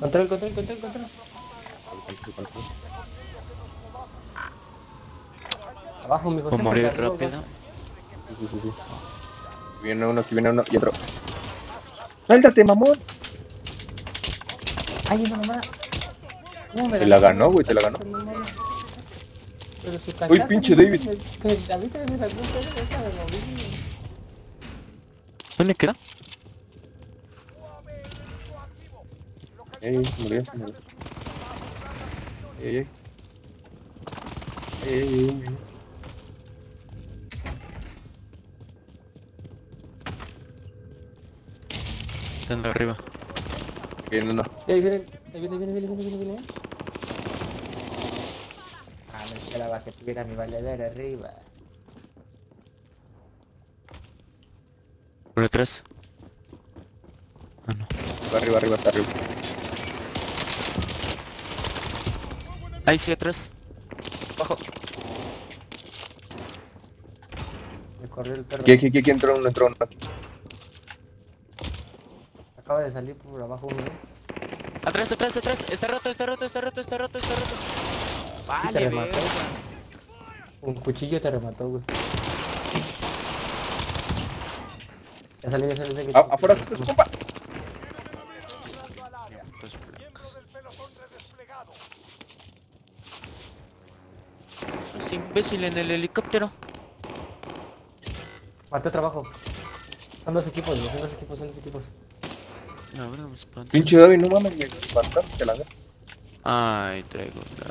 Control. Abajo, mi José. Puedo morir rápido. Sí. Viene uno y otro. ¡Sáltate, mamón! ¡Ay, esa mamada! Te la ganó, güey, te la ganó. Pero su ¡uy, pinche David! A mí también me sacó un pelo, esta me moví. ¿Dónde queda? Murió. Están arriba. Viene uno. Sí, viene. Ah, me esperaba que tuviera mi baleadera arriba. Por detrás. Ah, no. Arriba. Ahí sí, atrás. Bajo. Me corrió el perro. Aquí entró uno. Acaba de salir por abajo uno. Atrás. Está roto. Vale, te remató. Un cuchillo te remató, güey. Ya salí. Afuera, compa. Es imbécil en el helicóptero. Mató trabajo. Son dos equipos. No, bro, me espanto. Pinche David, no mames, me espantaste la verga. Ay, traigo la...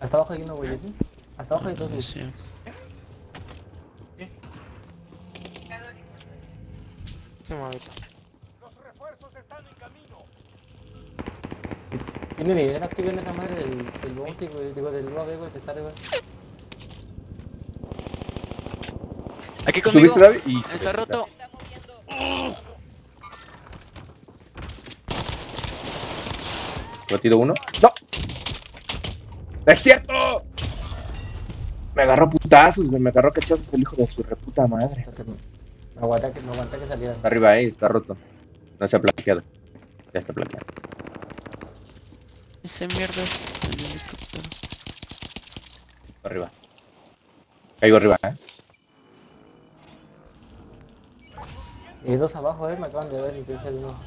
Hasta abajo hay uno, güey, ¿sí? Hasta abajo hay dos, güey. Sí. Se mueve. Los refuerzos están en camino. Tiene ni idea que viene esa madre del bounty, güey. Digo, del UAV, güey, que está arriba. Aquí conmigo. ¿Subiste, David? Y... está roto. ¿Batido uno? ¡No! ¡Es cierto! Me agarró putazos, me agarró cachazos el hijo de su reputa madre. No aguanta que saliera. Está arriba ahí, está roto. No se ha plaqueado. Ya está plaqueado. Ese mierda es el helicóptero. Arriba. Caigo arriba, Y dos abajo, me acaban de dar asistencia al uno.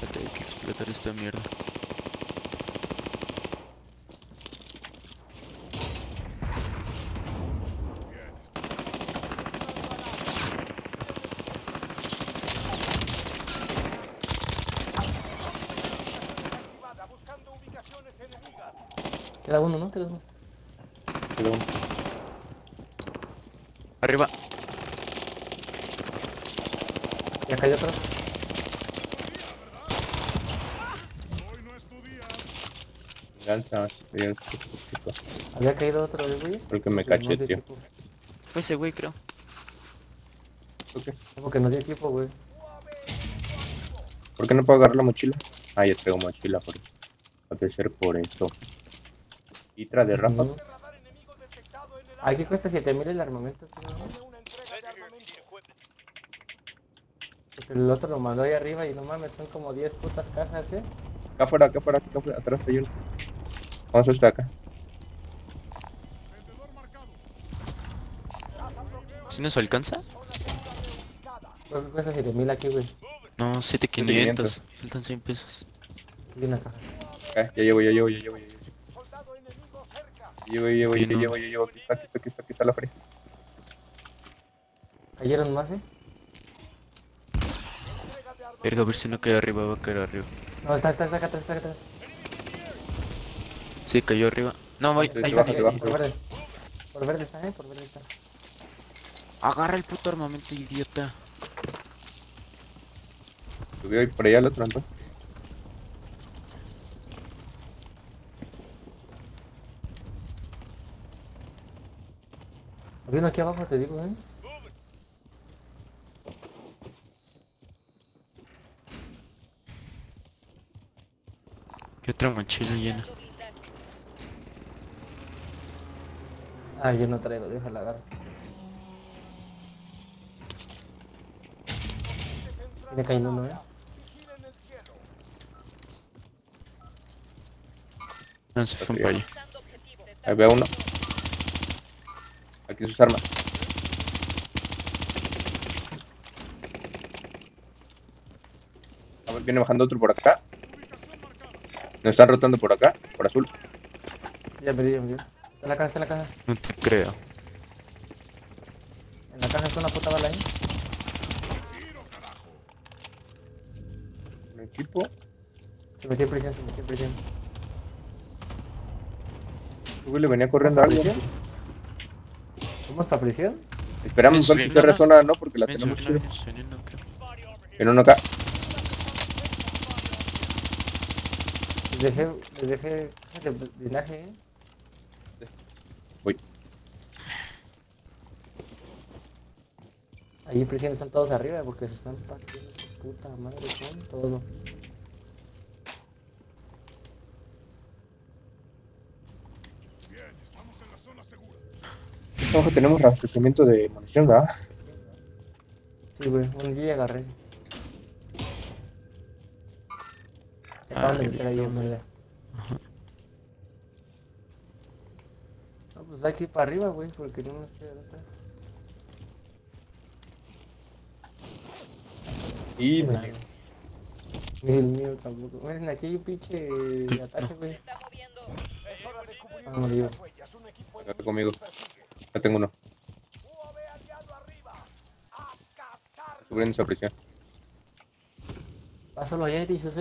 Hay que explotar esta mierda. Queda uno, ¿no? Queda uno. Arriba. Ya cayó otro. Había caído otro de Luis. Porque me caché, tío. Fue ese güey, creo. ¿Por qué? Porque no dio equipo, güey. ¿Por qué no puedo agarrar la mochila? Ah, ya traigo mochila, por eso. Va a ser por esto. Hitra de Rafa. Aquí cuesta 7000 el armamento, tío. Porque el otro lo mandó ahí arriba y no mames, son como 10 putas cajas, Acá fuera, atrás hay uno. Vamos a estar acá. ¿Si nos alcanza? Creo que cuesta 7000 aquí, güey. No, 7500. Faltan 100 pesos. Aquí una caja. Okay, ya llevo. Llevo. Aquí está la fría. ¿Cayeron más, Verga, a ver si no cae arriba, va a caer arriba. No, está acá atrás. Sí, cayó arriba. No, voy. Ahí está, por verde. Por verde está. Agarra el puto armamento, idiota. Subió ahí por allá al otro, ¿no? Había uno aquí abajo, te digo, Que otra mochila llena. Ah, yo no traigo, déjala agarrar. Viene cayendo uno, ¿eh? No, se fue un pollo. Ahí veo uno. Aquí sus armas. A ver, viene bajando otro por acá. Nos están rotando por acá, por azul. Ya me dio, está en la caja, está en la caja. No te creo. En la caja está una puta bala ahí. Un equipo. Se metió en prisión, se metió en prisión. Uy, le venía corriendo algo. ¿Vamos para prisión? Esperamos que se resona, ¿no? Porque la tenemos chida. En uno acá. Les dejé el drenaje, Voy. Allí en prisión están todos arriba porque se están partiendo su puta madre con todo. Bien, estamos en la zona segura. Ojo, tenemos abastecimiento de munición, ¿verdad? Sí, güey, un día agarré. No, pues hay que ir para arriba, güey, porque no nos queda otra. Y ni el mío tampoco. Miren, aquí hay un pinche ataque, güey. Vamos, Dios. Acá conmigo. Ya tengo uno. Subiendo esa presión. Pásalo allá, dices,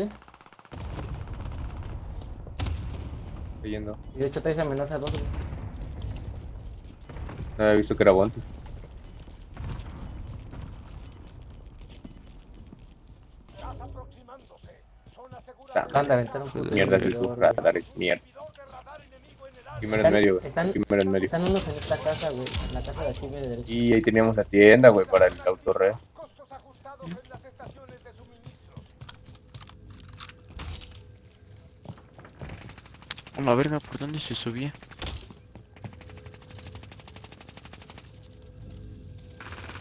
Yendo. Y de hecho traes amenaza a dos, güey. No había visto que era guante. Están de aventar un puto. Mierda, es su radar, es mierda. Primero en medio, güey. Primero en medio. Están unos en esta casa, güey. En la casa de aquí, de derecha. Y ahí teníamos la tienda, güey, para el autorreo. La verga, ¿por dónde se subía?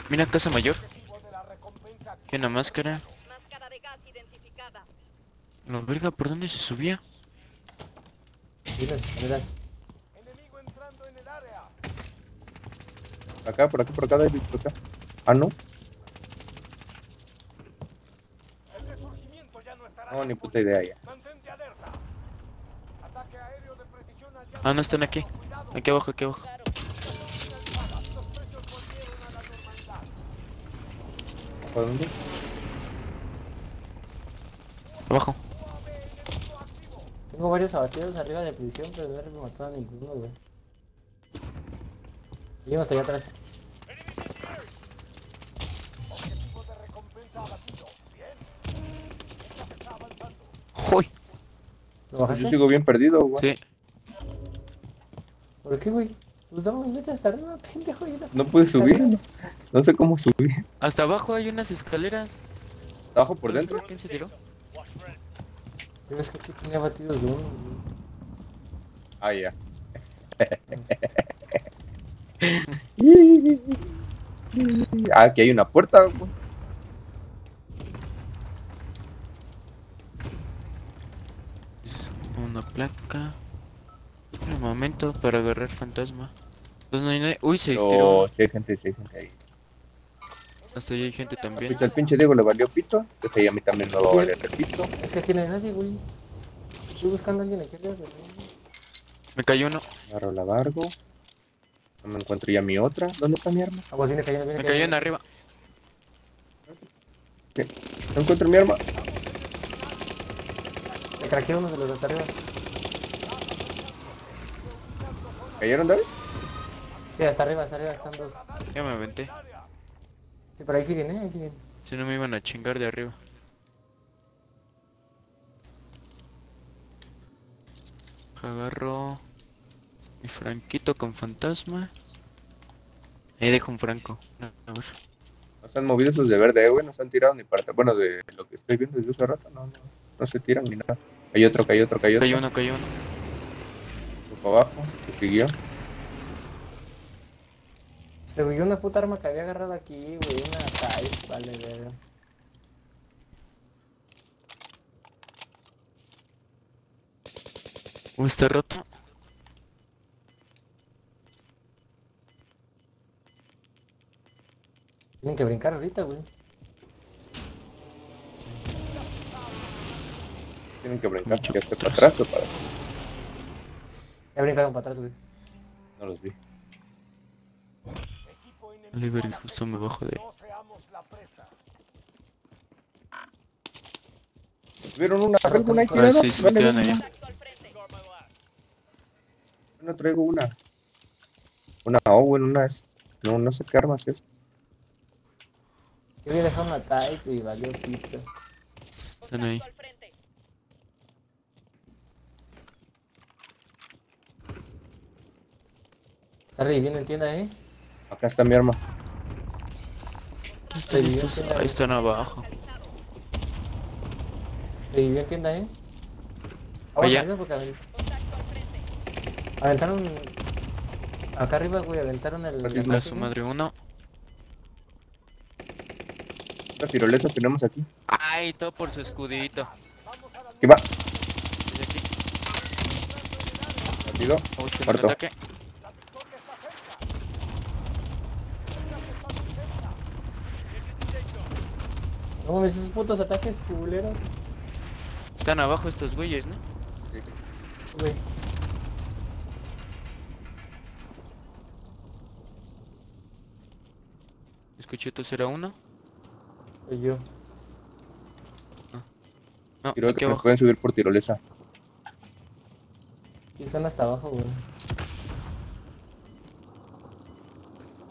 Mira, casa mayor. Tiene una máscara. La verga, ¿por dónde se subía? Mira, mira. Enemigo entrando en el área. Acá, por acá, por acá, David, por acá. Ah, no. El resurgimiento ya no estará. No, ni puta idea ya. Ah, no están aquí. Aquí abajo, aquí abajo. ¿Para dónde? Abajo. Tengo varios abatidos arriba de prisión, pero no me mataron a ninguno, güey. Llego hasta allá atrás. ¡Joy! ¿Lo bajaste? Yo sigo bien perdido, güey. Sí. ¿Por qué, güey? Pues vamos, vete hasta arriba, pendejo. No pude subir, no sé cómo subir. Hasta abajo hay unas escaleras. ¿Abajo por dentro? ¿Quién se tiró? Pero es que aquí tenía batidos de uno, güey. Ah, ya. Ah, aquí hay una puerta, güey. Una placa. Un momento para agarrar fantasma. Entonces no hay nadie. Uy, se tiró. Sí hay gente ahí. Hasta ahí hay gente también. Al pinche Diego le valió pito. Entonces ahí a mí también me va a valer el pito. Es que aquí no hay nadie, güey. Estoy buscando a alguien aquí arriba, güey. Me cayó uno. Agarro la Vargo. No me encuentro ya mi otra. ¿Dónde está mi arma? Ah, pues viene cayendo, viene. Me cayó en arriba. ¿Qué? No encuentro mi arma. Me craqueó uno de los de hasta arriba. ¿Cayeron, David? Sí, hasta arriba están dos. Ya me aventé. Sí, pero ahí siguen, ahí siguen. Si no me iban a chingar de arriba. Agarro mi franquito con fantasma. Ahí dejo un franco. No, a ver. No se han movido esos de verde, güey, no se han tirado ni parte. Bueno, de lo que estoy viendo desde hace rato, no se tiran ni nada. Hay otro, cayó otro. Cayó uno. Abajo, se siguió. Se huyó una puta arma que había agarrado aquí, güey. Una caída, vale, verga. ¿Uno está roto? Tienen que brincar ahorita, güey. Tienen que brincar, que esté para atrás o para atrás. Ya brincaron para atrás, güey. No los vi. Liberty, justo me bajo de ahí. ¿Vieron una alguna ahí tirada? Sí, se quedan ahí. No traigo una. Una Owen, una S. No, no sé qué arma es. Yo voy a dejar una Type y valió pista. Están ahí. Está reviviendo en tienda, eh. Acá está mi arma. Ahí están abajo. Revivió en tienda, eh. Aventaron. Acá arriba, güey, aventaron el. La su madre uno. Las tiroletas tenemos aquí. Ay, todo por su escudito. ¿Qué va? Partido. Muerto. No, esos putos ataques culeros. Están abajo estos güeyes, ¿no? Sí. Güey. Escuché toser a uno. Soy yo. No, creo que nos pueden subir por tirolesa. Y están hasta abajo, güey.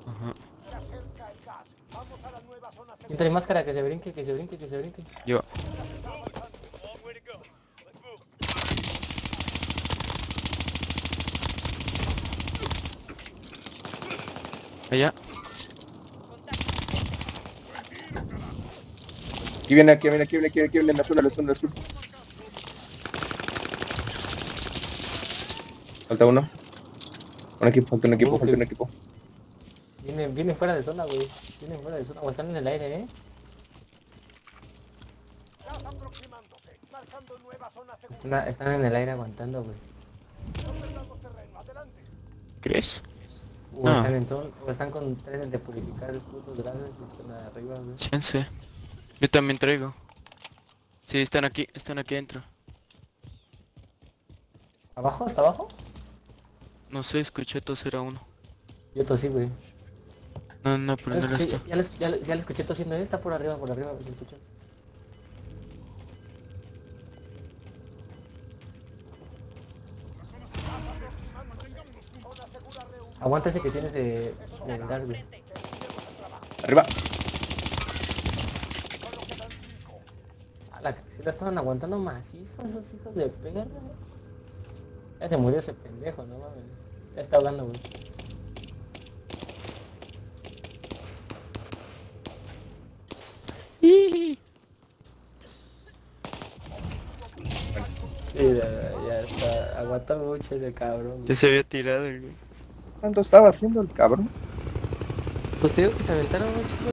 Ajá. Entre máscara, que se brinque, que se brinque, que se brinque. Yo. Allá. Aquí viene, aquí viene, aquí viene, aquí viene, aquí viene, en la zona, en la zona, en la zona. Falta uno. Un equipo, falta un equipo, falta un equipo. Vienen fuera de zona, güey. Vienen fuera de zona, o están en el aire, eh. Están en el aire aguantando, güey. ¿Crees? O están en zona, o están con trenes de purificar el puto grado y están arriba, güey. Chance. Yo también traigo. Sí, están aquí adentro. ¿Abajo? ¿Hasta abajo? No sé, escuché toser a uno. Yo tosí, güey. No, no, pero no lo escuché. Ya lo escuché tosiendo, está por arriba, se escuchó. Aguántase que tienes de mirar, güey. ¡Arriba! Si la estaban aguantando macizo esos hijos de perra. Ya se murió ese pendejo, no mames. Ya está hablando, güey. Sí, ya está. Aguanta mucho ese cabrón, güey. Ya se había tirado, güey. ¿Cuánto estaba haciendo el cabrón? Pues te digo que se aventaron muchos.